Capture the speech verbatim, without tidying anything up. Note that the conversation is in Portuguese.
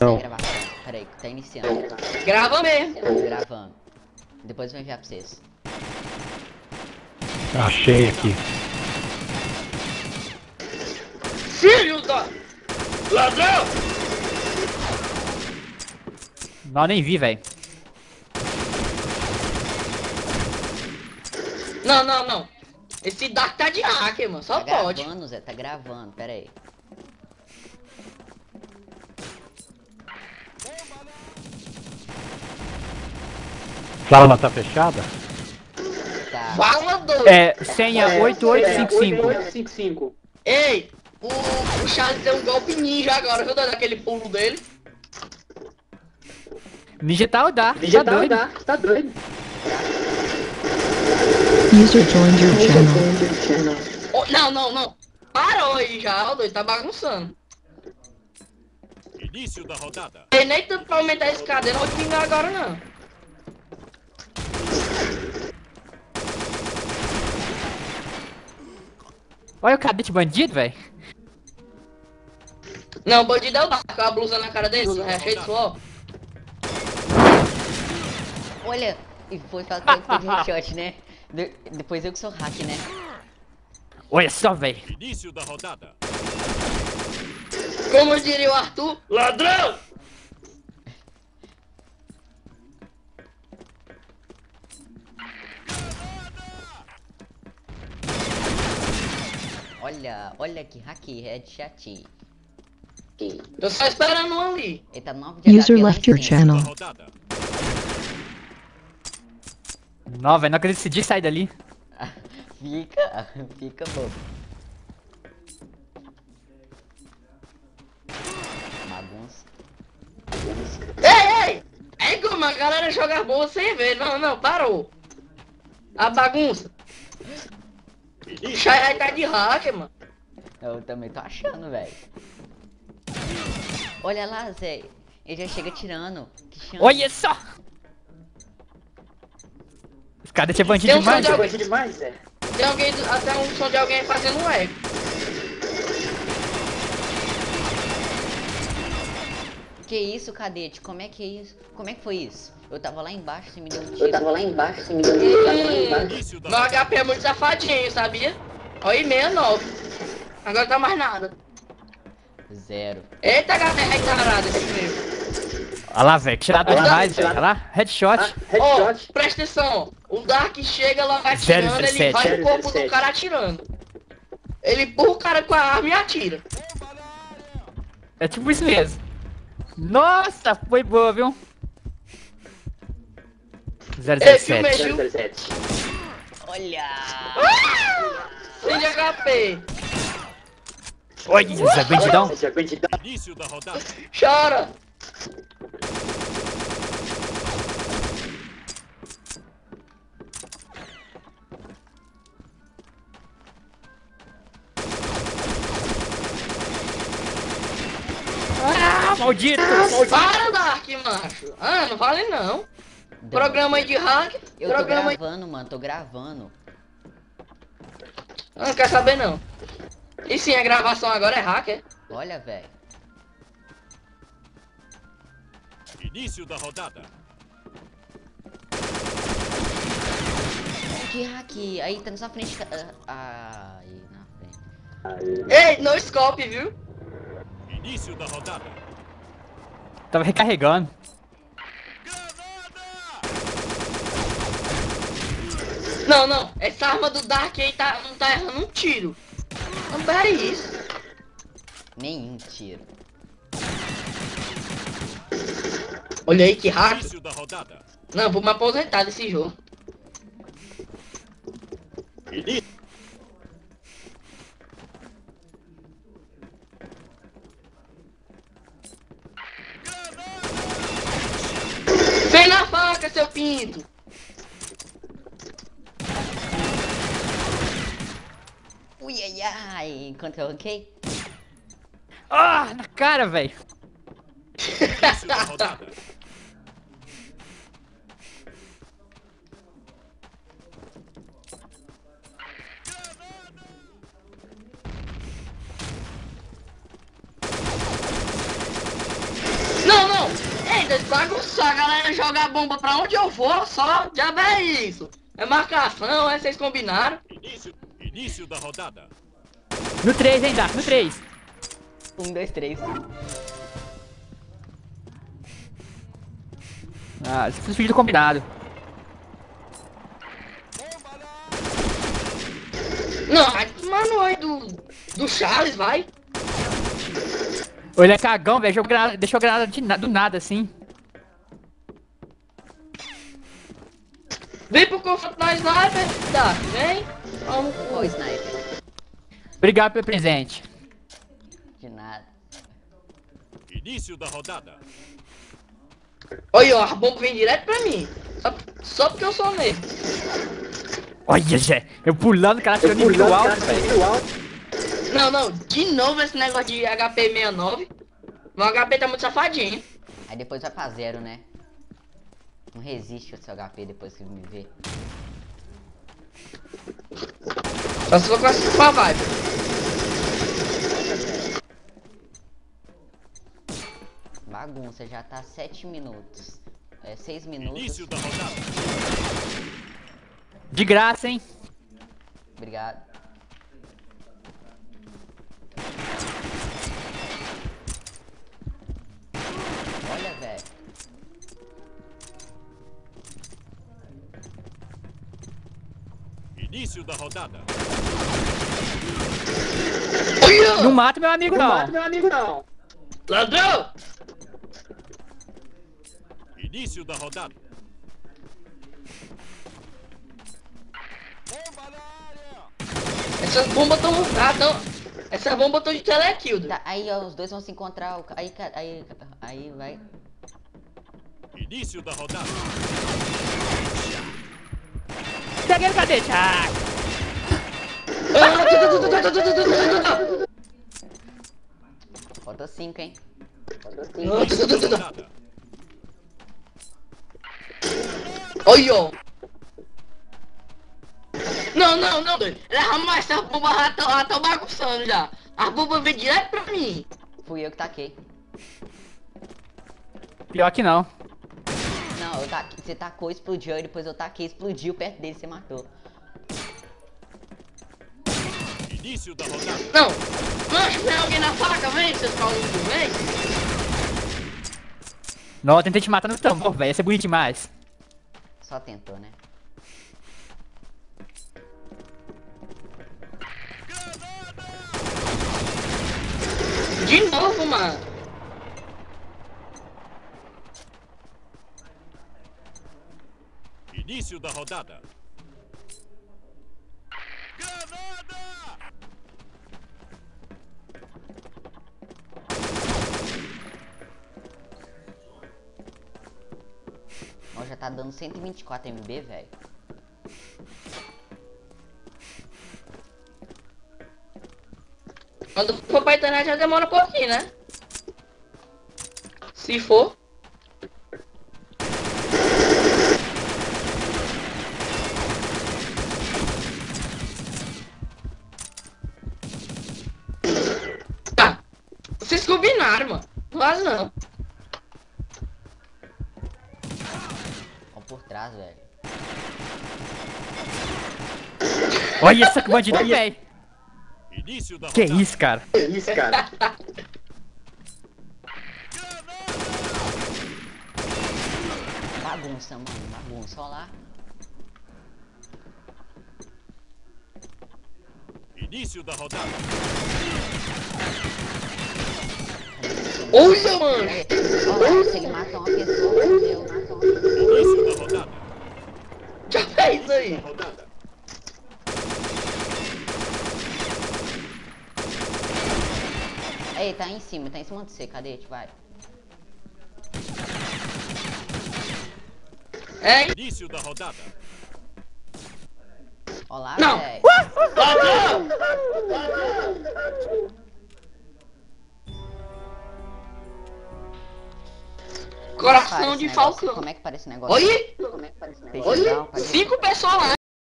Não. Vai gravar. Peraí, tá iniciando. Grava mesmo. Gravando. Depois eu vou enviar pra vocês. Achei aqui. Filho da... Ladrão! Não, nem vi, velho. Não, não, não. Esse Dark tá de hacker, mano. Só tá pode. Tá gravando, Zé. Tá gravando. Pera aí. Fala, tá fechada? Tá. Fala, doido. É, senha é, oito oito cinco cinco. É, ei, o, o Charles deu um golpe ninja agora. Viu daquele pulo dele? Ninja tá o Dark. Ninja tá o Dark. Tá doido. User joined your channel. Oh, não, não, não. Parou aí já, o doido tá bagunçando. Início da rodada. Tem nem tanto pra aumentar a escada, eu não vou diminuir agora não. Olha o cadete bandido, velho. Não, o bandido é o barco, a blusa na cara dele, é cheio de suor. Olha, e foi fazer de headshot, né? De depois eu que sou hack, né? Olha só, velho. Início da rodada. Como diria o Arthur, ladrão! Olha, olha que hack, headshot. Eu só esperando um ali. Ele tá nove de User left your channel. Não, velho, não acredito que decidi sair dali. Fica, fica bobo. Bagunça. Ei, ei! É como a galera joga boa sem ver. Não, não, parou. A bagunça. O Shai tá de hacker, mano. Eu também tô achando, velho. Olha lá, Zé. Ele já chega tirando. Olha só! Os caras tinham bandido demais, um de demais é. Tem alguém, até um som de alguém fazendo um eco. Que isso, cadete? Como é que é isso? Como é que foi isso? Eu tava lá embaixo, você me deu um tiro. Eu tava lá embaixo, você me deu um tiro. Hum, meu H P é muito safadinho, sabia? Olha, sessenta e nove. Agora tá mais nada. Zero. Eita, galera, é caralho esse primo. Olha lá, velho, tirador de raio, olha lá, headshot. Ó, oh, presta atenção, o Dark chega lá atirando, zero, ele vai no corpo zero, do cara atirando. Ele empurra o cara com a arma e atira. É tipo isso mesmo. Nossa, foi boa, viu? zero zero sete. Olha! Ah! Sem de H P. Olha, essa bandidão. Chora! Ah, maldito! maldito. Para, Dark, macho! Ah, não vale não! Deu. Programa aí de hack! Eu programa tô gravando, aí... mano, tô gravando. Ah, não quer saber não. E sim, a gravação agora é hack, é? Olha, velho. Início da rodada. Que hack? Aí tá na sua frente. Ah, aí na frente. Ei, no scope, viu? Início da rodada. Tava recarregando. Granada! Não, não. Essa arma do Dark aí tá, não tá errando um tiro. Não para isso. Nenhum tiro. Olha aí que rápido. Não, vou me aposentar desse jogo. Vem na faca, seu pinto. Ui, ai, ai. Enquanto eu ok? Ah, na cara, velho. Não, não! Ei, deixa de bagunçar, a galera joga a bomba pra onde eu vou, só já é isso. É marcação, é vocês combinaram. Início, início da rodada. No três, hein, Dark, no três. Um, dois, três. Ah, esse é o filho do combinado. Não, mano, aí do, do Charles, vai. Ele é cagão, velho, deixou granada de na, do nada, assim. Vem pro confronto na sniper, tá, vem. Vamos pro sniper. Obrigado pelo presente. De nada. Início da rodada. Olha, ó, a bomba vem direto pra mim. Só, só porque eu sou mesmo. Olha, Zé, eu pulando, cara, tirando nível alto, cara, velho. Alto. Não, não, de novo esse negócio de H P sessenta e nove. Meu H P tá muito safadinho. Aí depois vai pra zero, né? Não resiste o seu H P depois que me vê. Só se for com essa vibe. Bagunça, já tá sete minutos. É seis minutos. Início da rodada. De graça, hein? Obrigado. Olha, velho. Início da rodada. Não mata meu amigo, não. Não mata meu amigo, não. Ladrão! Início da rodada. Essas bombas estão... Ah, não. Essa bomba eu tô de telekill. Tá, aí ó, os dois vão se encontrar. O... Aí, aí, aí vai. Início da rodada. Peguei no cadete. Ah! Falta cinco, hein? Falta cinco. Oi, ó. Não, não, não, doido. Mas as bombas já tão, já tão bagunçando já. As bombas vêm direto pra mim. Fui eu que taquei. Pior que não. Não, eu taquei, você tacou, explodiu, e depois eu taquei, explodiu perto dele, você matou. Início da rodada. Não! Mancho, tem alguém na faca, vem, seus paulinhos, vem! Não, eu tentei te matar no tambor, velho, ia ser bonito demais. Só tentou, né? De novo, mano. Início da rodada. Granada! Ó, já tá dando cento e vinte e quatro M B, velho. Quando for pra internet já demora um pouquinho, né? Se for. Tá. Vocês combinaram, mano. Não vaza não. Ó por trás, velho. Olha essa bandida, velho. Que isso, cara? Que isso, cara? Bagunça, mano. Bagunça, olha lá. Início da rodada. Olha, mano! Olha, se ele matar uma pessoa, eu mato uma pessoa. Início da rodada. Já fez aí! Ei, tá em cima, tá em cima de você, cadete, vai. É início da rodada. Olá, velho. Coração de Falcão. Como é que parece o negócio? Oi? Como é que parece o negócio? Oi? Cinco pessoas lá.